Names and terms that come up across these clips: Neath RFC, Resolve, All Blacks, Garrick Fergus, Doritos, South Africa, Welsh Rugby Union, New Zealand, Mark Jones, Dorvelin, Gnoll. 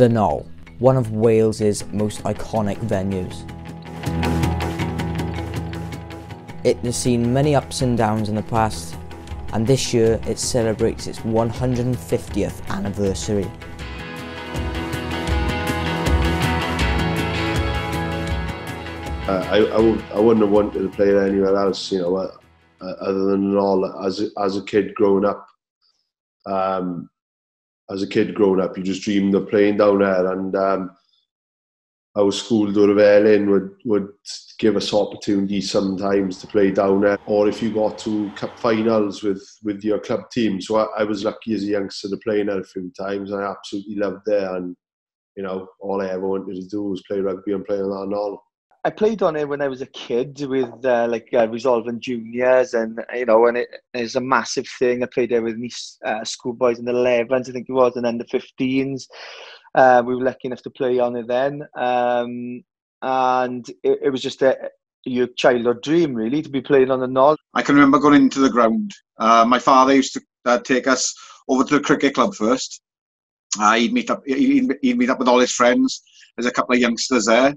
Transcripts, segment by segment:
The Knoll, one of Wales's most iconic venues. It has seen many ups and downs in the past, and this year it celebrates its 150th anniversary. I wouldn't have wanted to play anywhere else, you know, other than all. As a kid growing up, you just dreamed of playing down there, and our school, Dorvelin, would give us opportunities sometimes to play down there, or if you got to cup finals with your club team. So I was lucky as a youngster to play there a few times, and I absolutely loved there. And you know, all I ever wanted to do was play rugby and play on that knoll. I played on it when I was a kid with Resolve and juniors, and you know, and it's a massive thing. I played there with Neath schoolboys in the 11s, I think it was, and then the 15s. We were lucky enough to play on it then, and it was just your childhood dream, really, to be playing on the knoll. I can remember going into the ground. My father used to take us over to the cricket club first. He'd meet up with all his friends. There's a couple of youngsters there.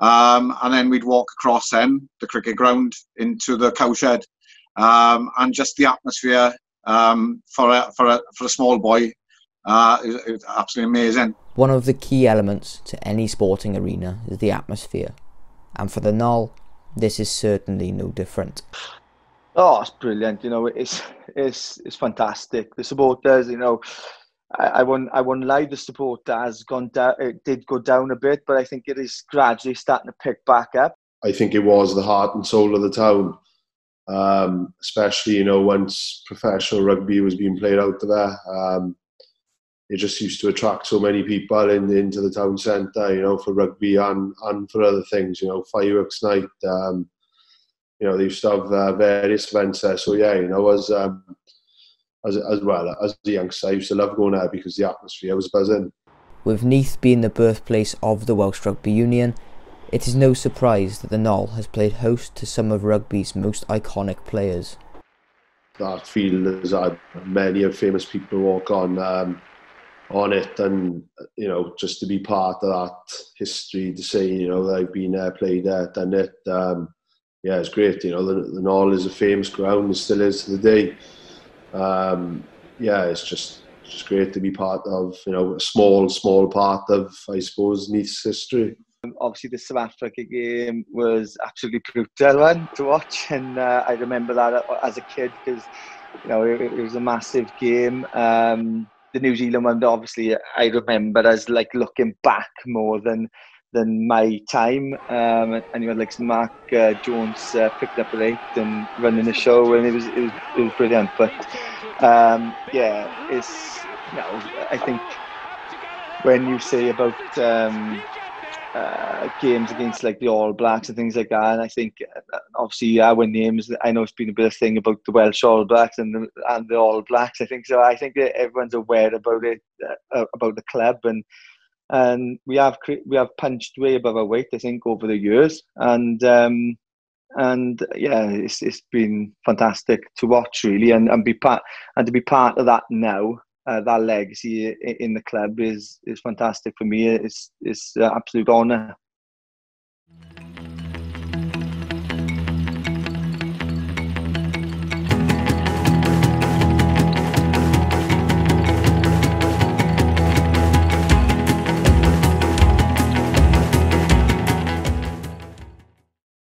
And then we'd walk across then the cricket ground into the cowshed, and just the atmosphere for a small boy, it was absolutely amazing. One of the key elements to any sporting arena is the atmosphere, and for the knoll, this is certainly no different. Oh, it's brilliant! You know, it's fantastic. The supporters, you know. I won't lie, the support has gone down. It did go down a bit, but I think it is gradually starting to pick back up. I think it was the heart and soul of the town, especially, you know, once professional rugby was being played out there. It just used to attract so many people into the town centre, you know, for rugby and for other things, you know, fireworks night. You know, they used to have various events there. So yeah, you know, as a youngster, I used to love going there because the atmosphere was buzzing. With Neath being the birthplace of the Welsh Rugby Union, it is no surprise that the knoll has played host to some of rugby's most iconic players. That field has had many famous people walk on it, and you know, just to be part of that history, to say, you know, they've been there, played there, done it. Yeah, it's great. You know, the knoll is a famous ground, and still is to the day. Yeah, it's just great to be part of, you know, a small part of, I suppose, Neath's history. Obviously, the South Africa game was absolutely brutal one to watch, and I remember that as a kid because, you know, it was a massive game. The New Zealand one, obviously, I remember as like looking back more than my time, and you had like Mark Jones picked up at 8 and running the show, and it was brilliant. But yeah, it's, you know, I think when you say about games against like the All Blacks and things like that, and I think obviously our names, I know it's been a bit of thing about the Welsh All Blacks and the All Blacks. I think so. I think that everyone's aware about it, about the club, and we have punched way above our weight, I think, over the years, and yeah, it's been fantastic to watch, really, and to be part of that now, that legacy in the club is fantastic for me. It's an absolute honour.